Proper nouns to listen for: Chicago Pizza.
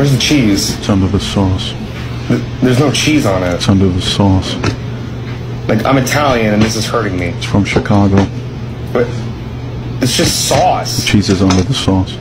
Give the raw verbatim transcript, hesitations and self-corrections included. Where's the cheese? It's under the sauce. There's no cheese on it. It's under the sauce. Like, I'm Italian and this is hurting me. It's from Chicago. But it's just sauce. The cheese is under the sauce.